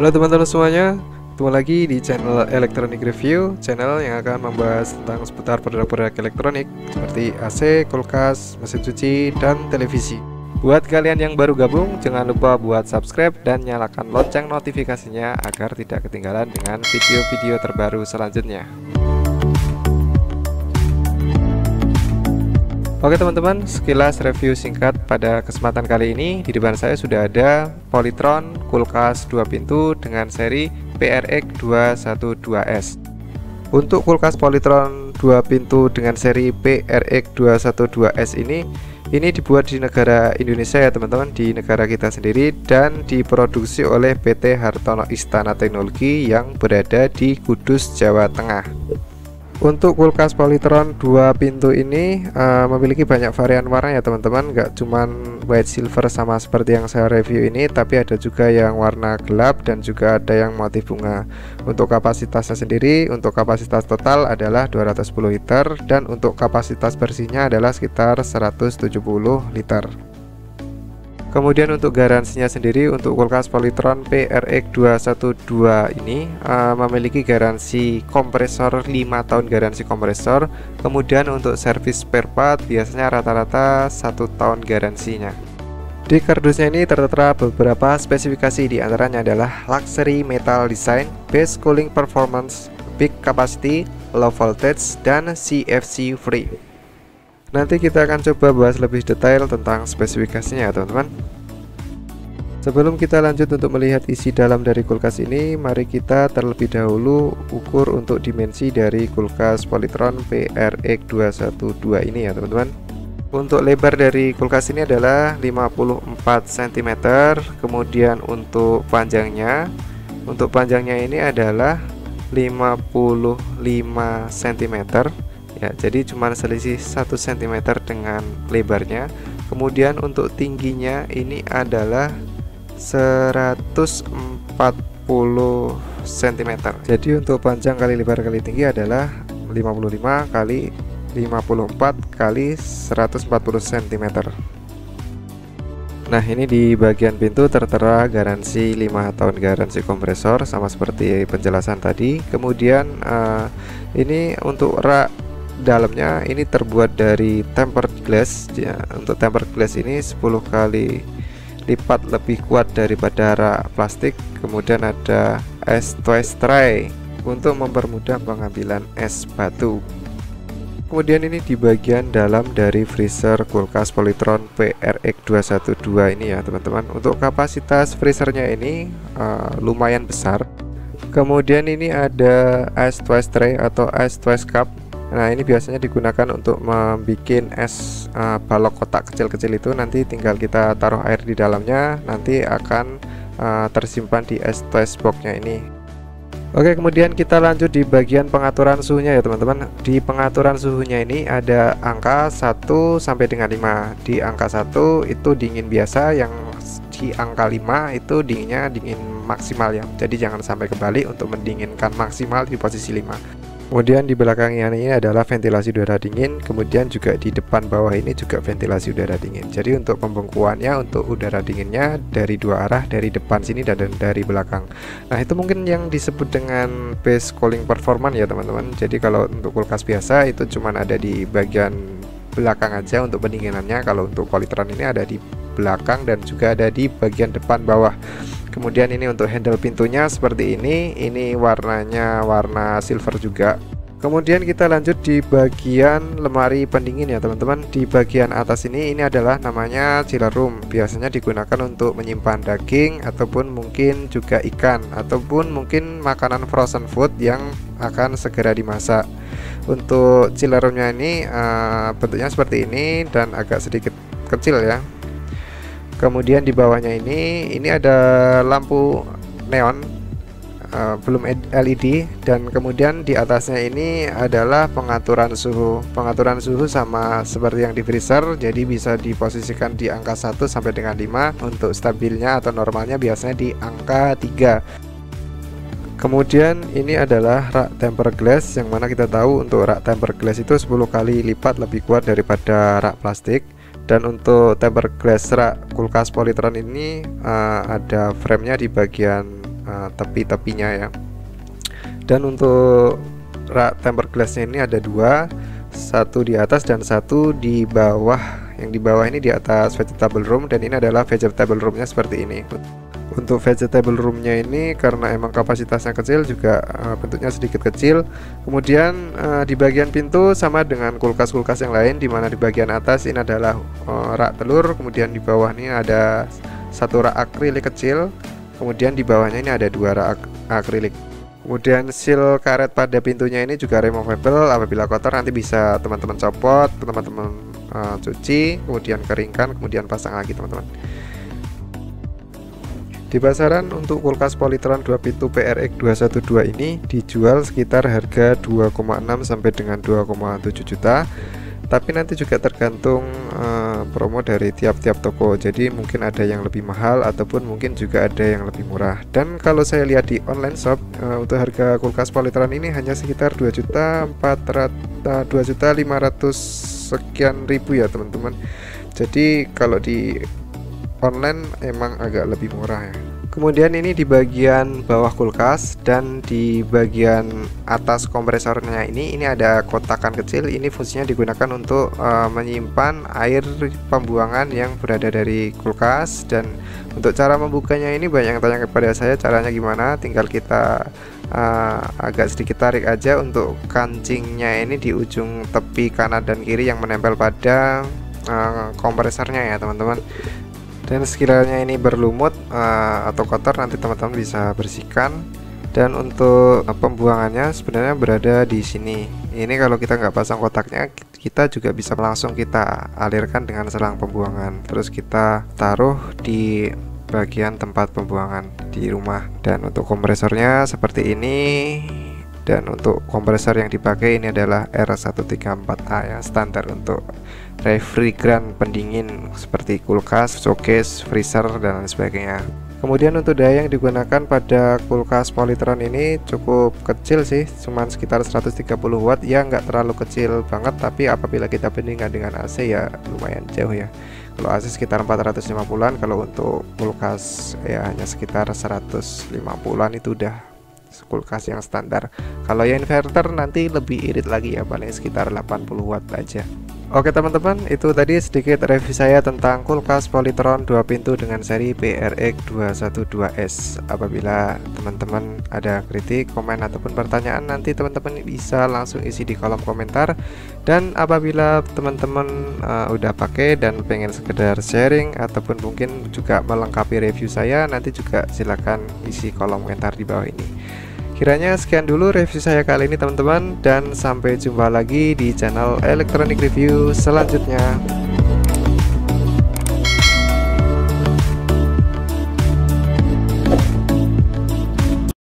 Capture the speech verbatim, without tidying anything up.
Halo teman-teman semuanya, ketemu lagi di channel Electronic Review, channel yang akan membahas tentang seputar produk-produk elektronik seperti A C, kulkas, mesin cuci, dan televisi. Buat kalian yang baru gabung, jangan lupa buat subscribe dan nyalakan lonceng notifikasinya agar tidak ketinggalan dengan video-video terbaru selanjutnya. Oke teman-teman, sekilas review singkat pada kesempatan kali ini. Di depan saya sudah ada Polytron kulkas dua pintu dengan seri P R X dua satu dua S. Untuk kulkas Polytron dua pintu dengan seri P R X dua satu dua S ini ini dibuat di negara Indonesia ya teman-teman, di negara kita sendiri, dan diproduksi oleh P T Hartono Istana Teknologi yang berada di Kudus, Jawa Tengah. Untuk kulkas Polytron dua pintu ini uh, memiliki banyak varian warna ya teman-teman. Gak cuman white silver sama seperti yang saya review ini, tapi ada juga yang warna gelap dan juga ada yang motif bunga. Untuk kapasitasnya sendiri, untuk kapasitas total adalah dua ratus sepuluh liter, dan untuk kapasitas bersihnya adalah sekitar seratus tujuh puluh liter. Kemudian untuk garansinya sendiri, untuk kulkas Polytron P R X dua satu dua ini uh, memiliki garansi kompresor lima tahun garansi kompresor. Kemudian untuk servis spare part biasanya rata-rata satu tahun garansinya. Di kardusnya ini tertera beberapa spesifikasi, di antaranya adalah luxury metal design, best cooling performance, big capacity, low voltage, dan C F C free. Nanti kita akan coba bahas lebih detail tentang spesifikasinya ya teman-teman. Sebelum kita lanjut untuk melihat isi dalam dari kulkas ini, mari kita terlebih dahulu ukur untuk dimensi dari kulkas Polytron P R X dua satu dua ini ya teman-teman. Untuk lebar dari kulkas ini adalah lima puluh empat sentimeter. Kemudian untuk panjangnya Untuk panjangnya ini adalah lima puluh lima sentimeter. Ya, jadi cuma selisih satu sentimeter dengan lebarnya. Kemudian untuk tingginya ini adalah seratus empat puluh sentimeter. Jadi untuk panjang kali lebar kali tinggi adalah lima puluh lima kali lima puluh empat kali seratus empat puluh sentimeter. Nah, ini di bagian pintu tertera garansi lima tahun garansi kompresor sama seperti penjelasan tadi. Kemudian uh, ini untuk rak dalamnya ini terbuat dari tempered glass ya. Untuk tempered glass ini sepuluh kali lipat lebih kuat daripada rak plastik. Kemudian ada es twist tray untuk mempermudah pengambilan es batu. Kemudian ini di bagian dalam dari freezer kulkas Polytron P R X dua satu dua ini ya teman-teman. Untuk kapasitas freezernya ini uh, lumayan besar. Kemudian ini ada es twist tray atau es twist cup. Nah, ini biasanya digunakan untuk membuat es uh, balok kotak kecil-kecil itu. Nanti tinggal kita taruh air di dalamnya, nanti akan uh, tersimpan di es twist box-nya ini. Oke, kemudian kita lanjut di bagian pengaturan suhunya ya teman-teman. Di pengaturan suhunya ini ada angka satu sampai dengan lima. Di angka satu itu dingin biasa, yang di angka lima itu dinginnya dingin maksimal ya. Jadi jangan sampai kebalik untuk mendinginkan maksimal di posisi lima. Kemudian di belakangnya ini adalah ventilasi udara dingin. Kemudian juga di depan bawah ini juga ventilasi udara dingin. Jadi untuk pembengkuannya, untuk udara dinginnya dari dua arah, dari depan sini dan dari belakang. Nah, itu mungkin yang disebut dengan base cooling performance ya teman-teman. Jadi kalau untuk kulkas biasa itu cuma ada di bagian belakang aja untuk pendinginannya. Kalau untuk Polytron ini ada di belakang dan juga ada di bagian depan bawah. Kemudian ini untuk handle pintunya seperti ini, ini warnanya warna silver juga. Kemudian kita lanjut di bagian lemari pendingin ya teman-teman. Di bagian atas ini, ini adalah namanya chiller room. Biasanya digunakan untuk menyimpan daging ataupun mungkin juga ikan, ataupun mungkin makanan frozen food yang akan segera dimasak. Untuk chiller roomnya ini uh, bentuknya seperti ini dan agak sedikit kecil ya. Kemudian di bawahnya ini, ini ada lampu neon, uh, belum L E D, dan kemudian di atasnya ini adalah pengaturan suhu. Pengaturan suhu sama seperti yang di freezer, jadi bisa diposisikan di angka satu sampai dengan lima. Untuk stabilnya atau normalnya biasanya di angka tiga. Kemudian ini adalah rak tempered glass, yang mana kita tahu untuk rak tempered glass itu sepuluh kali lipat lebih kuat daripada rak plastik. Dan untuk tempered glass rak kulkas Polytron ini uh, ada framenya di bagian uh, tepi-tepinya ya. Dan untuk rak tempered glassnya ini ada dua, satu di atas dan satu di bawah. Yang di bawah ini di atas vegetable room, dan ini adalah vegetable roomnya seperti ini. Untuk vegetable roomnya ini karena emang kapasitasnya kecil juga uh, bentuknya sedikit kecil. Kemudian uh, di bagian pintu sama dengan kulkas-kulkas yang lain, dimana di bagian atas ini adalah uh, rak telur, kemudian di bawah ini ada satu rak akrilik kecil, kemudian di bawahnya ini ada dua rak ak akrilik. Kemudian seal karet pada pintunya ini juga removable, apabila kotor nanti bisa teman-teman copot, teman-teman uh, cuci, kemudian keringkan, kemudian pasang lagi teman-teman. Di pasaran untuk kulkas Polytron dua pintu P R X dua satu dua ini dijual sekitar harga dua koma enam sampai dengan dua koma tujuh juta. Tapi nanti juga tergantung uh, promo dari tiap-tiap toko. Jadi mungkin ada yang lebih mahal ataupun mungkin juga ada yang lebih murah. Dan kalau saya lihat di online shop uh, untuk harga kulkas Polytron ini hanya sekitar dua juta empat ratus dua juta lima ratus sekian ribu ya, teman-teman. Jadi kalau di online emang agak lebih murah ya. Kemudian ini di bagian bawah kulkas, dan di bagian atas kompresornya ini ini ada kotakan kecil. Ini fungsinya digunakan untuk uh, menyimpan air pembuangan yang berada dari kulkas. Dan untuk cara membukanya ini banyak yang tanya kepada saya caranya gimana. Tinggal kita uh, agak sedikit tarik aja. Untuk kancingnya ini di ujung tepi kanan dan kiri yang menempel pada uh, kompresornya ya teman-teman. Dan sekiranya ini berlumut uh, atau kotor nanti teman-teman bisa bersihkan. Dan untuk uh, pembuangannya sebenarnya berada di sini. Ini kalau kita nggak pasang kotaknya, kita juga bisa langsung kita alirkan dengan selang pembuangan. Terus kita taruh di bagian tempat pembuangan di rumah. Dan untuk kompresornya seperti ini. Dan untuk kompresor yang dipakai ini adalah R satu tiga empat A yang standar untuk refrigeran pendingin seperti kulkas, showcase, freezer, dan lain sebagainya. Kemudian untuk daya yang digunakan pada kulkas Polytron ini cukup kecil sih, cuman sekitar seratus tiga puluh watt ya, nggak terlalu kecil banget. Tapi apabila kita bandingkan dengan A C ya lumayan jauh ya. Kalau A C sekitar empat ratus lima puluhan, kalau untuk kulkas ya hanya sekitar seratus lima puluhan, itu udah kulkas yang standar. Kalau yang inverter nanti lebih irit lagi ya, paling sekitar delapan puluh watt aja. Oke teman-teman, itu tadi sedikit review saya tentang kulkas Polytron dua pintu dengan seri P R X dua satu dua S. Apabila teman-teman ada kritik, komen, ataupun pertanyaan, nanti teman-teman bisa langsung isi di kolom komentar. Dan apabila teman-teman uh, udah pakai dan pengen sekedar sharing ataupun mungkin juga melengkapi review saya, nanti juga silahkan isi kolom komentar di bawah ini. Kiranya sekian dulu review saya kali ini teman-teman, dan sampai jumpa lagi di channel Electronic Review selanjutnya.